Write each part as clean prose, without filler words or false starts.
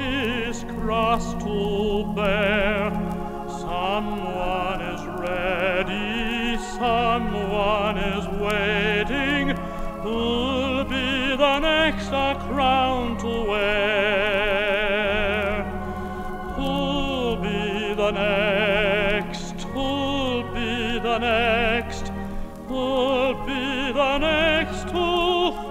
his cross to bear. Someone is ready, someone is waiting, who'll be the next a crown to wear? Who'll be the next? Who'll be the next? Who'll be the next to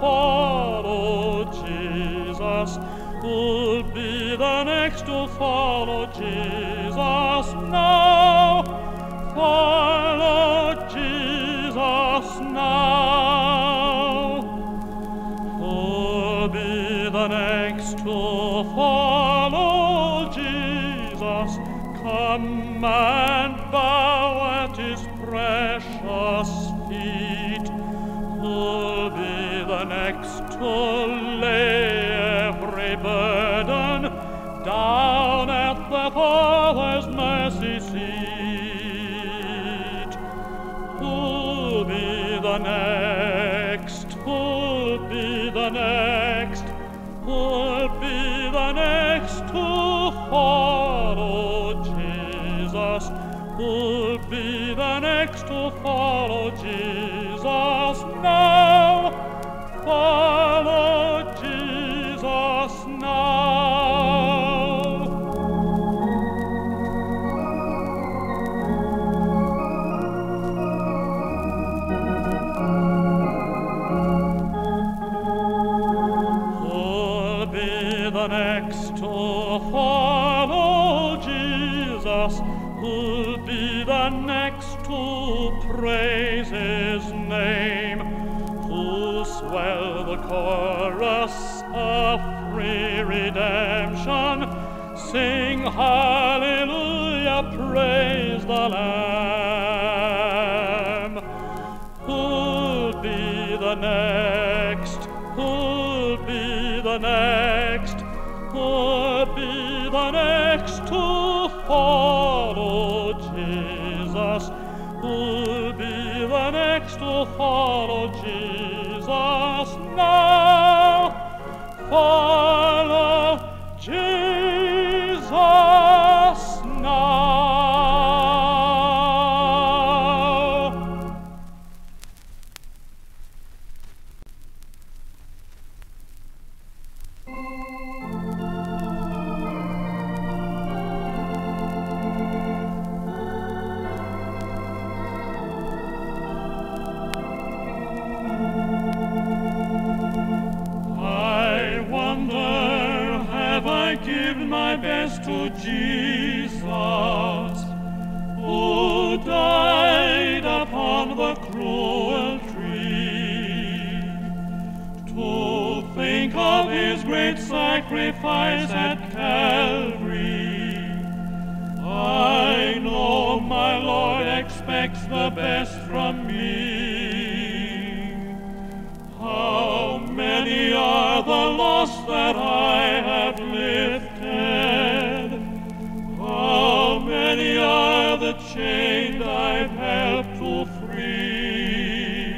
follow Jesus? Who'll be the next to follow Jesus now? Follow Jesus now. Who'll be the next to follow Jesus? Come and bow at his precious feet. Who'll be the next to lay burden down at the Father's mercy seat? Who'll be the next? Who'll be the next? Who'll be the next to follow Jesus? Who'll be the next to follow Jesus now? Follow Jesus now. Who'll be the next to follow Jesus? Who'll be the next to praise his name? Who'll swell the chorus of free redemption, sing hallelujah, praise the Lamb? Who'll be the next? Who'll be the next? Who'll be the next to follow Jesus? Who'll be the next to follow Jesus now? Follow Jesus now. My best to Jesus, who died upon the cruel tree. To think of his great sacrifice at Calvary, I know my Lord expects the best from me. How many are the lost that I have lifted? How many are the chained I've helped to free?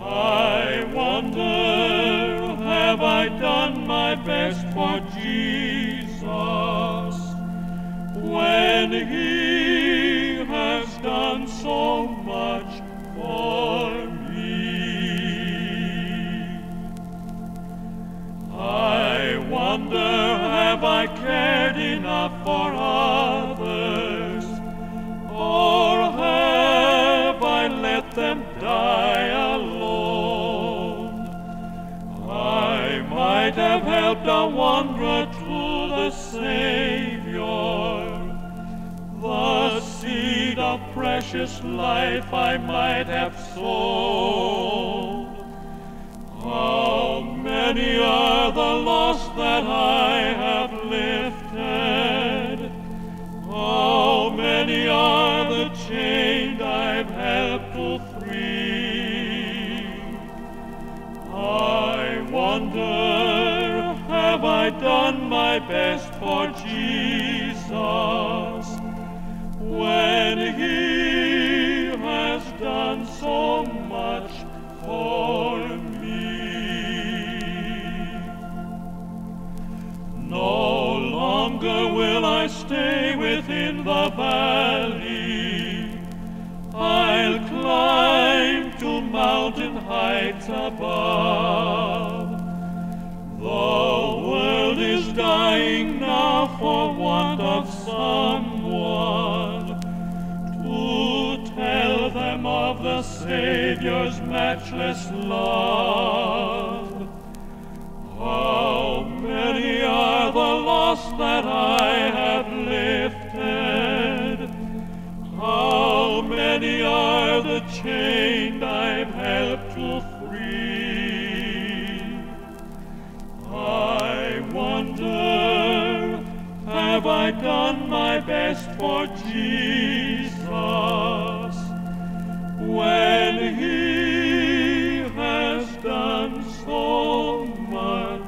I wonder, have I done my best for Jesus, when he has done so much for me? I wonder, have I cared enough for others, or have I let them die alone? I might have helped a wanderer to the Savior, the seed of precious life I might have sown. How many are the lost that I have lifted? How many are the chained I've helped to free? I wonder, have I done my best for Jesus, when he has done so much for me? No I stay within the valley, I'll climb to mountain heights above. The world is dying now for want of someone to tell them of the Savior's matchless love. How many are the lost that I have lifted? How many are the chained I've helped to free? I wonder, have I done my best for Jesus when he has done so much?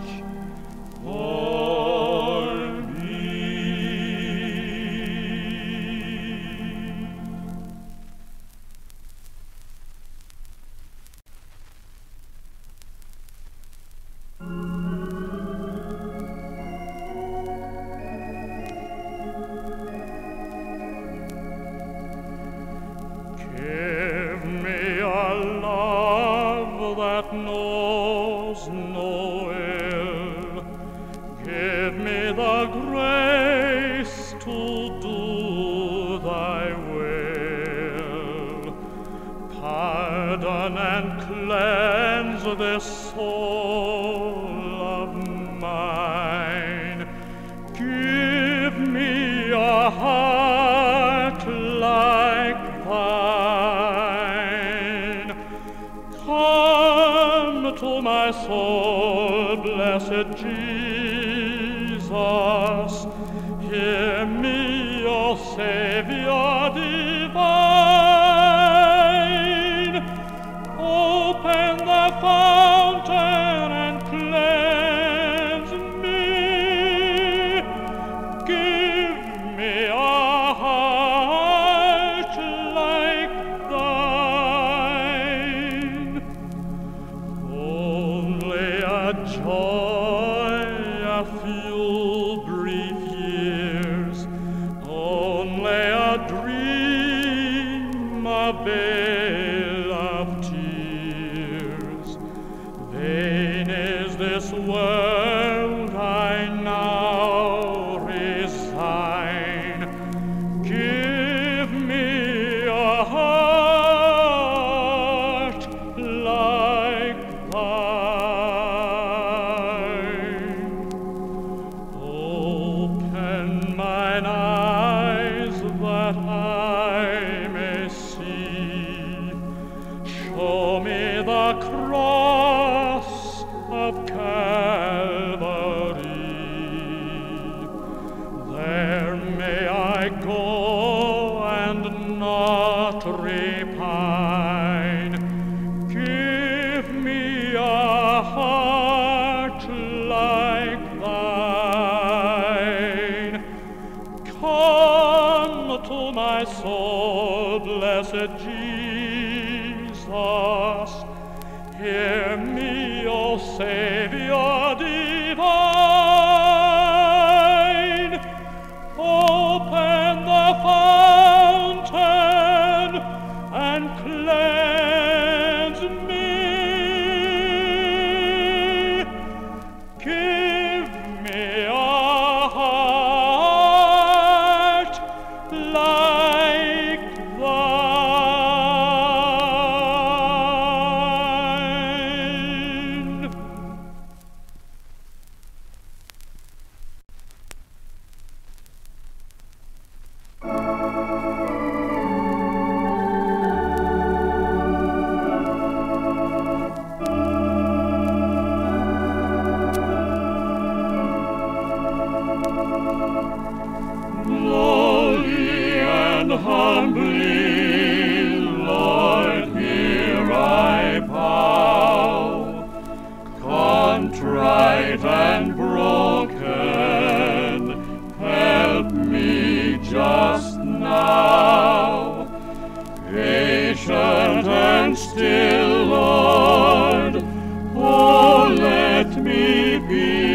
Be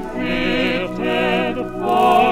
fitted for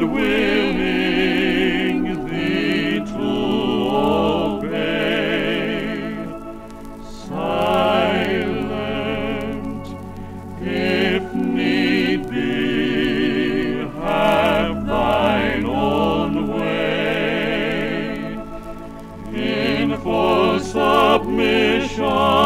and willing thee to obey. Silent, if need be, have thine own way. In full submission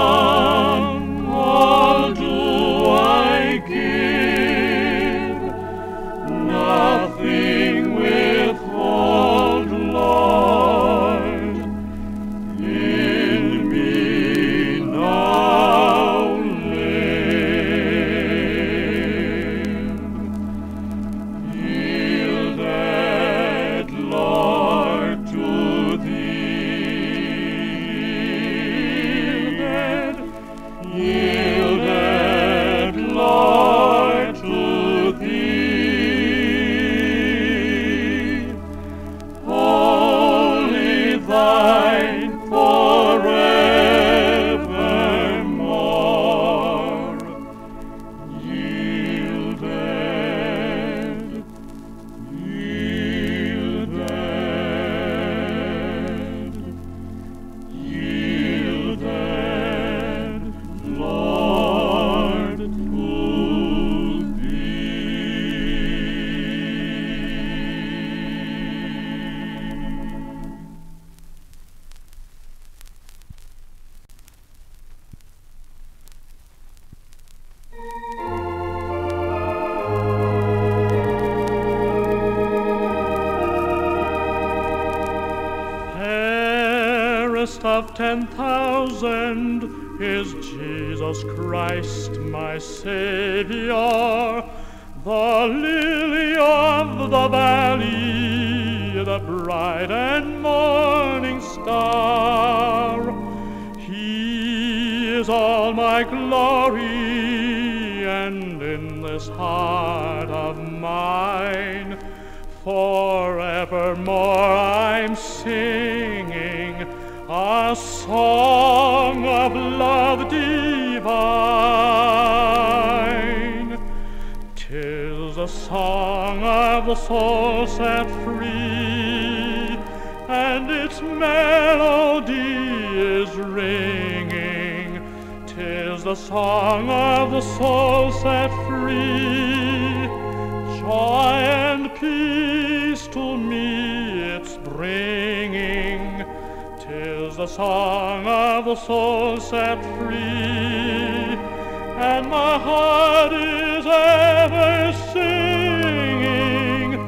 of 10,000 is Jesus Christ, my Savior, the lily of the valley, the bright and morning star. He is all my glory, and in this heart of mine, forevermore I'm singing a song of love divine. 'Tis a song of the soul set free, and its melody is ringing. 'Tis the song of the soul set free, joy and peace to me it's bringing. 'Tis the song of the soul set free, and my heart is ever singing,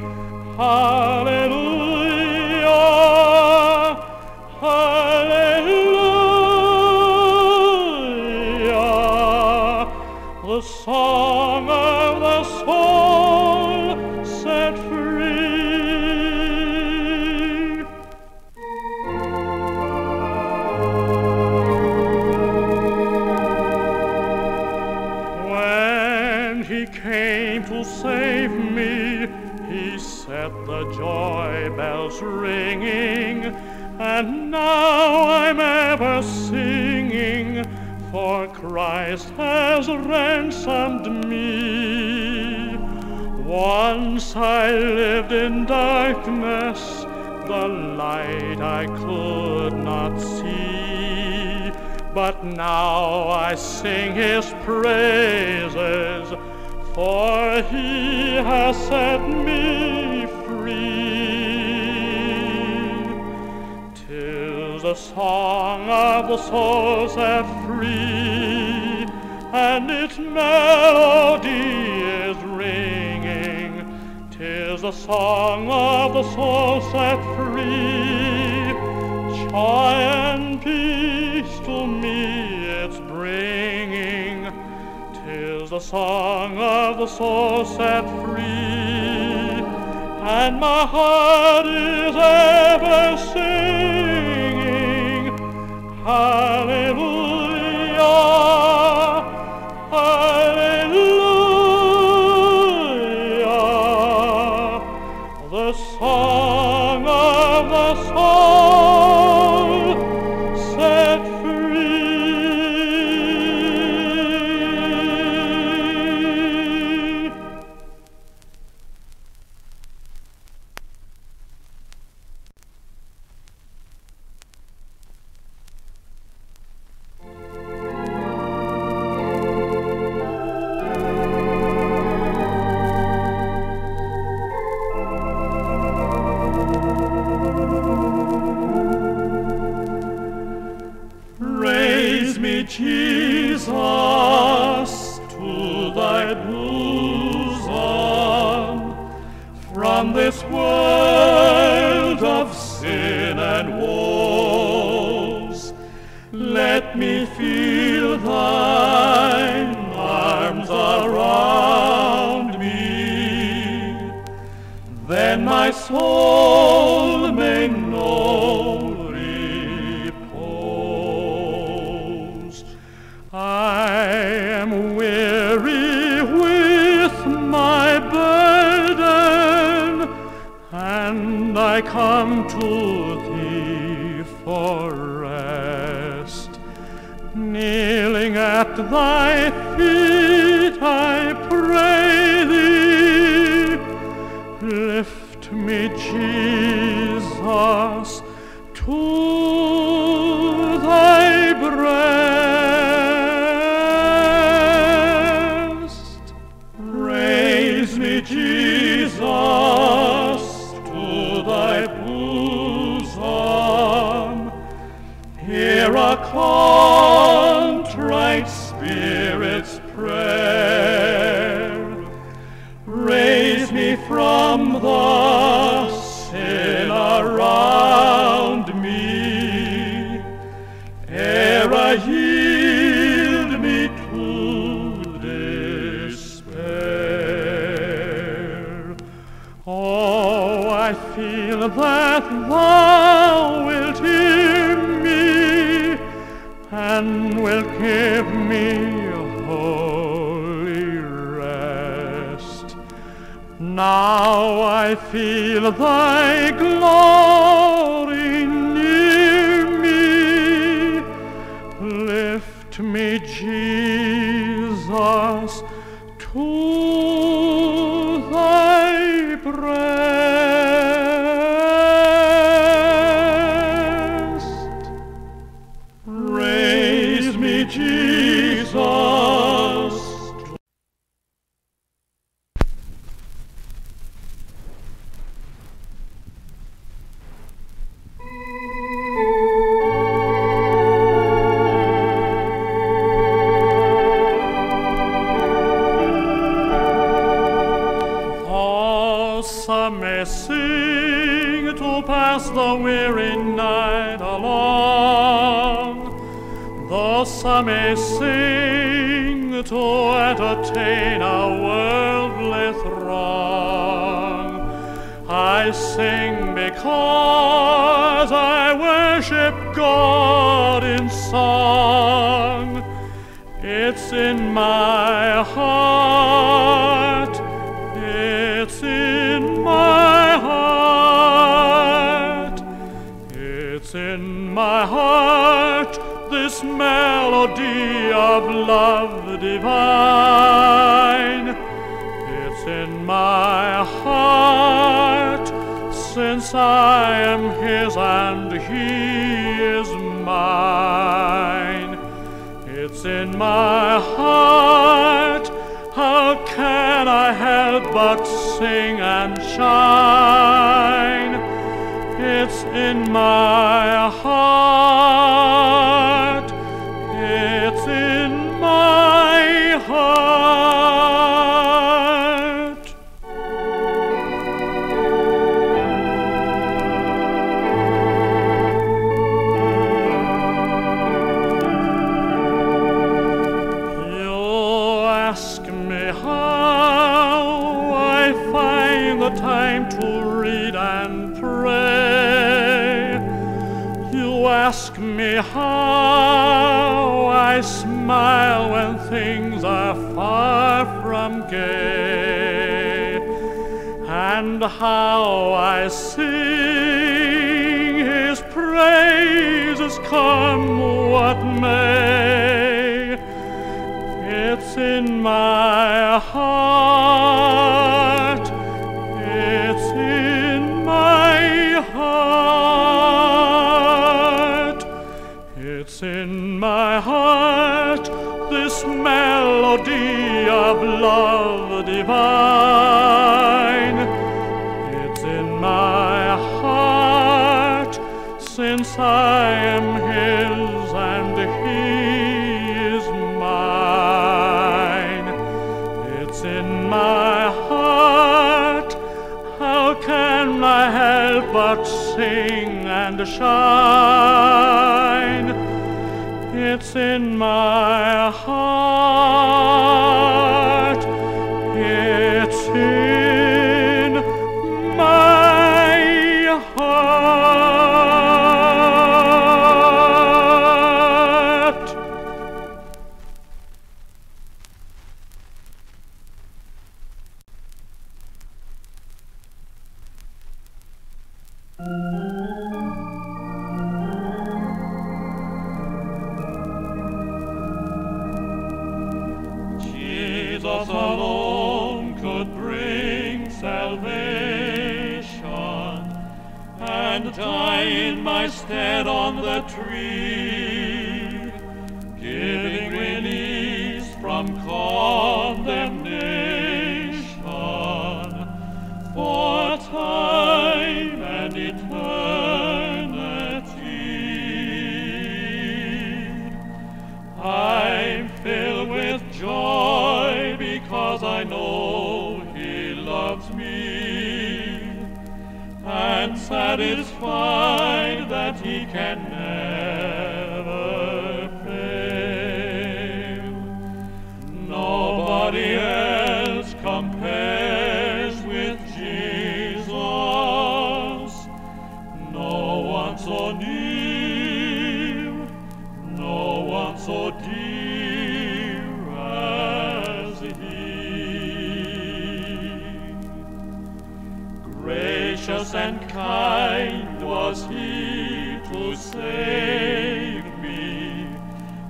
hallelujah, hallelujah, the song of the soul set free. Save me, he set the joy bells ringing, and now I'm ever singing, for Christ has ransomed me. Once I lived in darkness, the light I could not see, but now I sing his praises, for he has set me free. 'Tis the song of the soul set free, and its melody is ringing. 'Tis the song of the soul set free, joy and peace to me it's bringing. 'Tis the song of the soul set free, and my heart is ever singing, hallelujah, hallelujah, the song of the soul set free. from this world of sin and woes. Let me feel thine arms around me, then my soul may know repose. I am weary with my burden, and I come to thee for rest. Kneeling at thy feet, I pray thee, lift me, Jesus, to thy breast. Raise me, Jesus, to thy bosom. Hear a contrite spirit's prayer. Raise me from the sin around me, ere I yield me to despair. Oh, I feel that thou wilt hear me, and will give me holy rest. Now I feel thy glory near me. Lift me, Jesus, to thy breast. Raise me, Jesus. Thou may sing to pass the weary night along. Thus I may sing to entertain a worldly throng. I sing because I worship God in song. It's in my heart, it's in my heart, it's in my heart, this melody of love divine. It's in my heart, since I am his and he is mine. It's in my heart, how can I help but sing and shine? It's in my heart, it's in my heart. You ask me how I find the time to read and pray. You ask me how I smile when things are far from gay, and how I sing his praises come what may. It's in my heart, it's in my heart, it's in my heart, this melody of love divine. It's in my heart, since I am his and he is mine. It's in my heart, how out, sing and shine. It's in my heart. It's in my heart. Jesus alone could bring salvation, and die in my stead on the tree, giving release from condemnation for time and eternity. I'm filled with joy, because I know He loves me, and satisfied that He can never fail. Nobody else compares with Jesus. No one so near, no one so dear. Gracious and kind was He to save me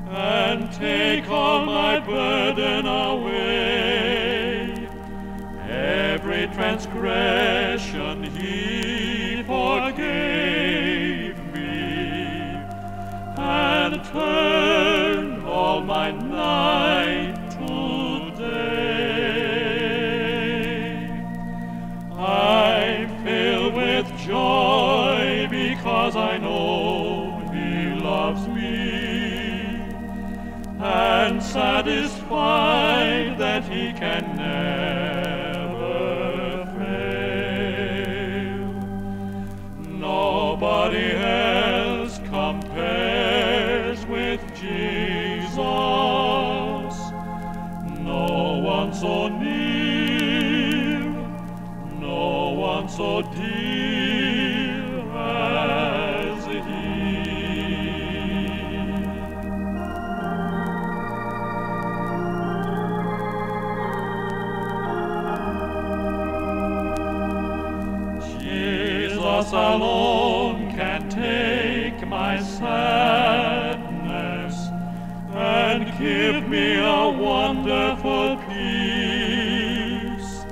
and take all my burden away. Every transgression He forgave me and turned all my night to day. Joy, because I know He loves me, and satisfied that He can never fail. Nobody else compares with Jesus. No one so near, no one so dear. Jesus alone can take my sadness and give me a wonderful peace.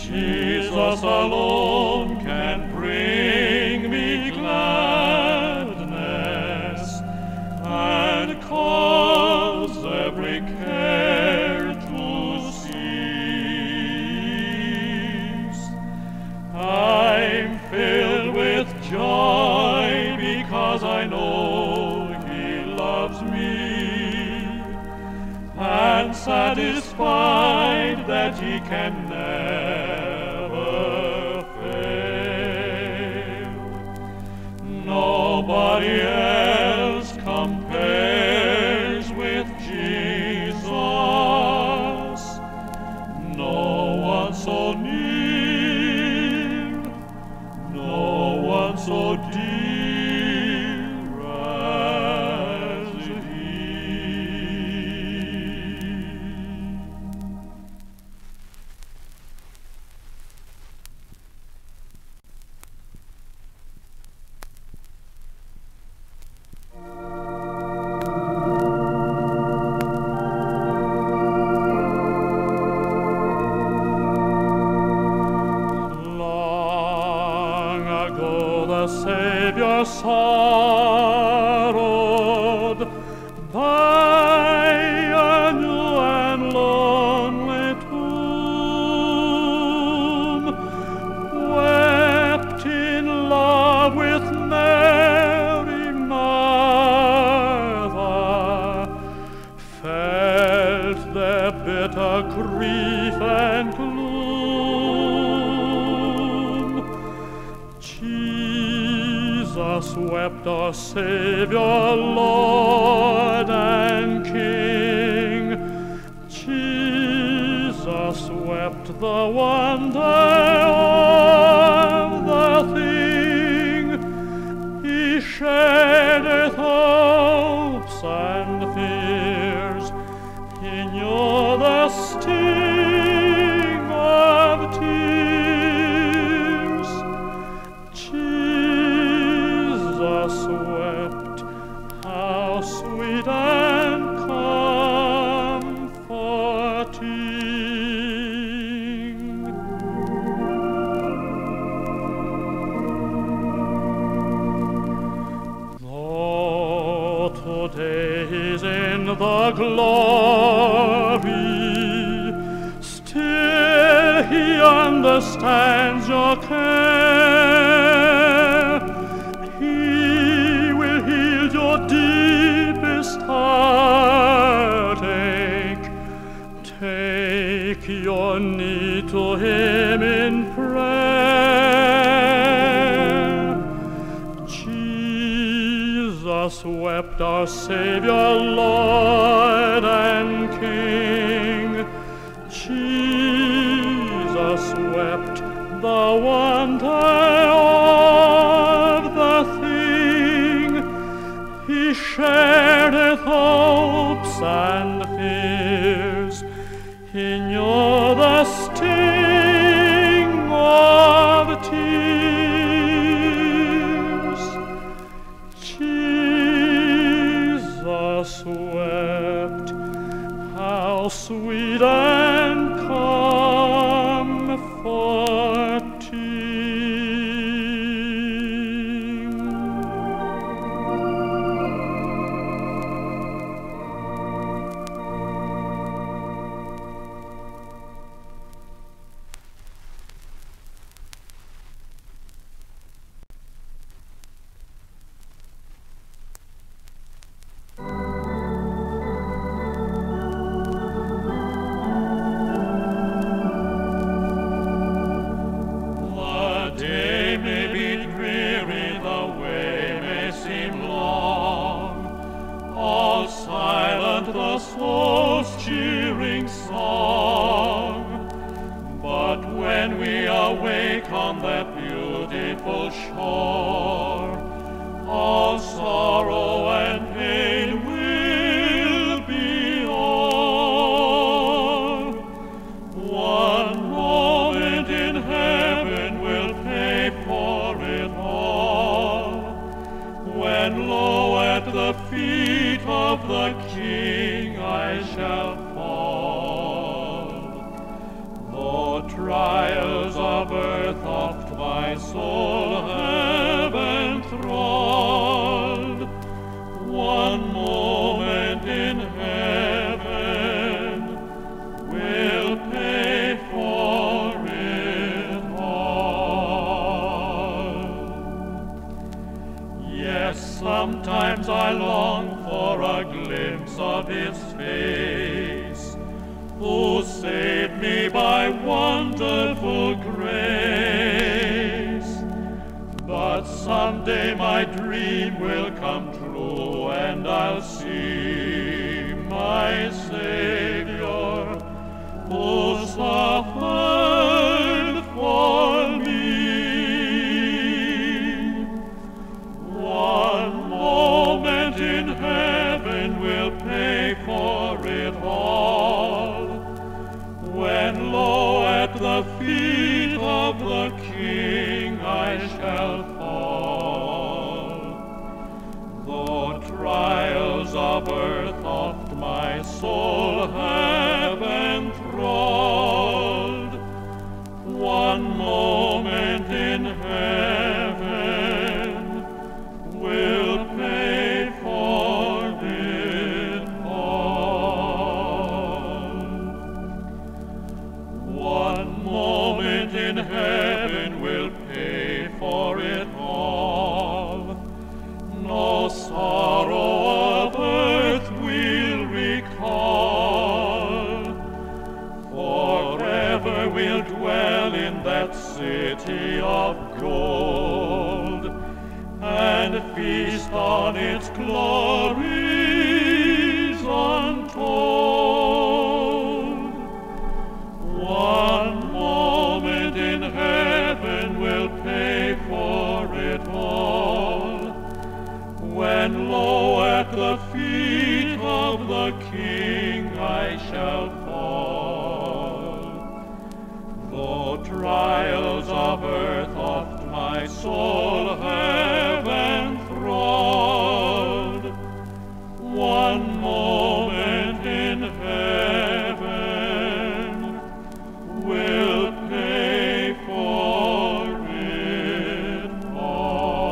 Jesus alone can bring me gladness and cause every care to cease. I'm filled with joy, because I know He loves me, and satisfied that He can never fail. Nobody else compares with Jesus. No one so near, no one so dear as He. swept our Savior, Lord and King. Jesus wept the wonder of the thing. He sheddeth hopes and fears. He knew the sting of tears. Jesus wept, how sweet and comforting. Though today he's in the glory, still he understands your care. He will heal your deepest heartache. Take your need to him in prayer. Jesus wept, our Savior, Lord and King. Jesus wept the wonder of the thing. He shared hopes and fears. He knew the sting of tears. Jesus wept, how sweet and comforting. The soul's cheering song, but when we awake on that beautiful shore, all sorrow and pain will be o'er. One moment in heaven will pay for it all, when low at the feet of the King I shall fall. Though trials of earth oft my soul have enthralled, one moment in heaven will pay for it all. Yes, sometimes I long for a glimpse of his face, who saved me by wonderful grace. But someday my dream will come true, and I'll see my Savior, who suffered for me. One moment in heaven will pay for it all, when low at the feet of the King I shall fall. Though trials of earth oft my soul have enthralled, one moment in heaven will pay for in heaven will pay for it all. No sorrow of earth will recall. Forever we'll dwell in that city of gold. and feast on its glories untold. One moment in heaven will pay for it all, when low at the feet of the King I shall fall. Though trials of earth oft my soul have enthralled, one moment in heaven will pay for it all.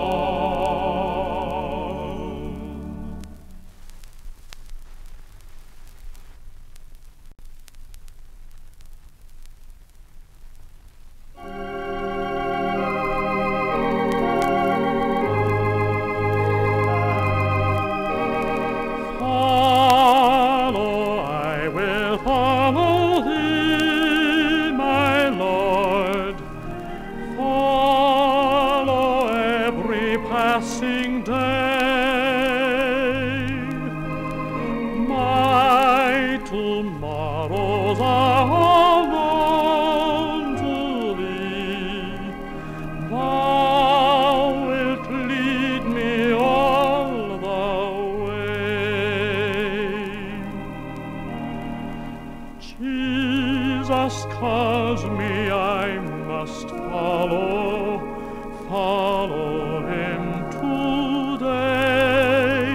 Passing day, my tomorrows are all known to thee. Thou wilt lead me all the way. Jesus calls me, I must follow him today.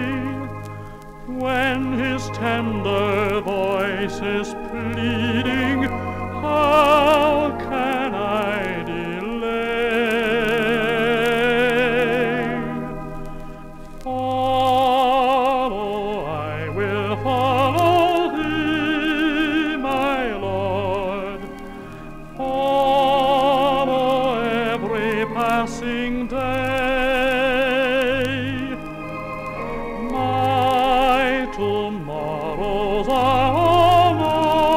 When his tender voice is pleading, how can I delay? Follow, I will follow thee, my Lord. Follow every passing day. My tomorrows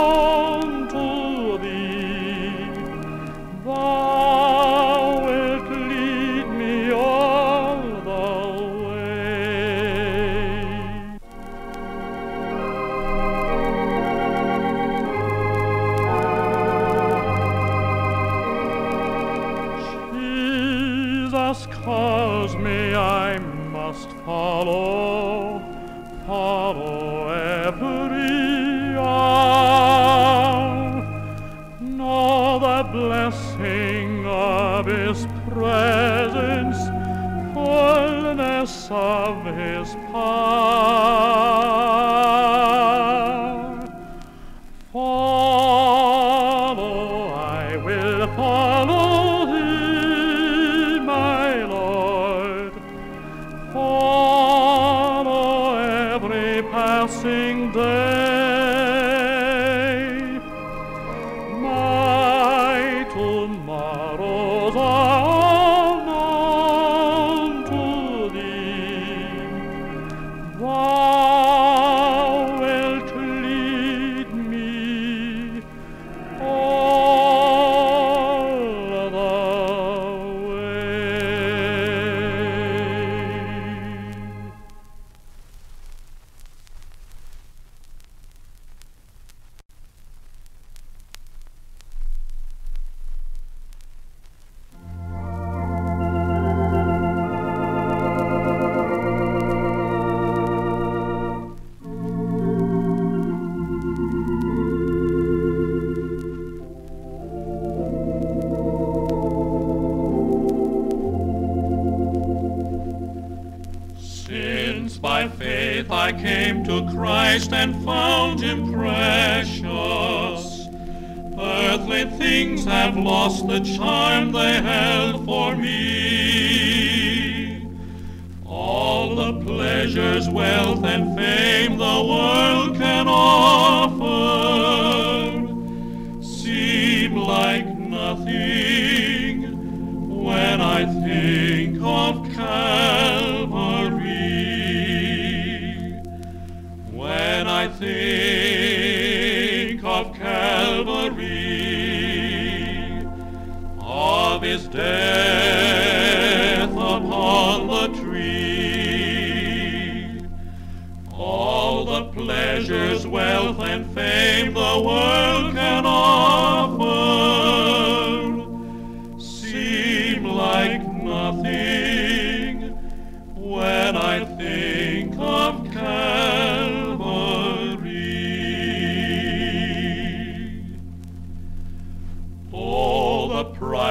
are all known to thee. Thou wilt lead me all the way. Jesus calls me, I must follow every hour. Know the blessing of his presence, fullness of his power. Follow, I will follow thee, my Lord. Follow every passing day. My tomorrows are all known to thee. Thou wilt lead me all the way. Since by faith I came to Christ and found him precious, earthly things have lost the charm they held for me. All the pleasures, wealth, and fame the world can offer seem like nothing when I think of Calvary. When I think of Calvary, of his death upon the tree,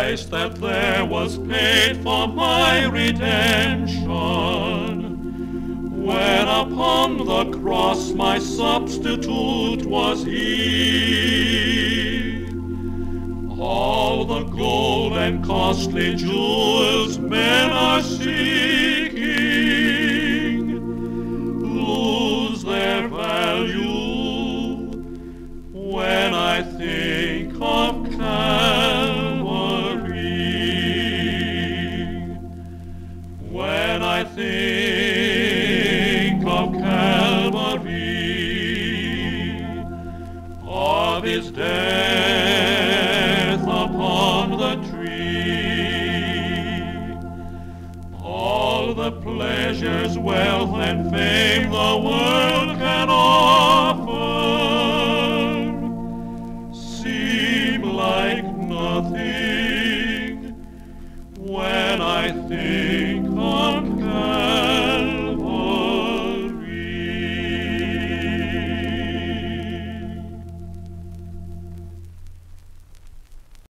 price that there was paid for my redemption, when upon the cross my substitute was he. All the gold and costly jewels men are seeking lose their value when I think of Calvary. When I think of Calvary, of his death upon the tree, all the pleasures, wealth, and fame the world can offer seem like nothing when I think